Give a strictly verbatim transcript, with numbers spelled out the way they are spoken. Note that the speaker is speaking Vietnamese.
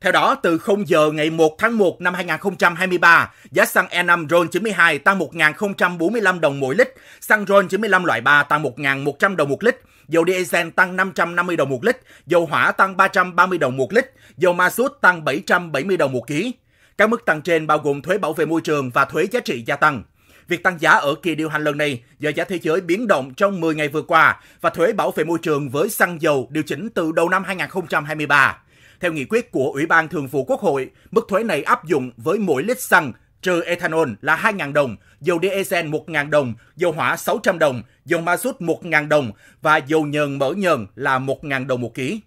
Theo đó, từ không giờ ngày một tháng một năm hai nghìn không trăm hai mươi ba, giá xăng E năm RON chín mươi hai tăng một nghìn không trăm bốn mươi lăm đồng mỗi lít, xăng RON chín mươi lăm loại ba tăng một nghìn một trăm đồng một lít, dầu diesel tăng năm trăm năm mươi đồng một lít, dầu hỏa tăng ba trăm ba mươi đồng một lít, dầu ma sút tăng bảy trăm bảy mươi đồng một ký. Các mức tăng trên bao gồm thuế bảo vệ môi trường và thuế giá trị gia tăng. Việc tăng giá ở kỳ điều hành lần này do giá thế giới biến động trong mười ngày vừa qua và thuế bảo vệ môi trường với xăng dầu điều chỉnh từ đầu năm hai nghìn không trăm hai mươi ba. Theo nghị quyết của Ủy ban Thường vụ Quốc hội, mức thuế này áp dụng với mỗi lít xăng trừ ethanol là hai nghìn đồng, dầu diesel một nghìn đồng, dầu hỏa sáu trăm đồng, dầu ma-sút một nghìn đồng và dầu nhờn mỡ nhờn là một nghìn đồng một ký.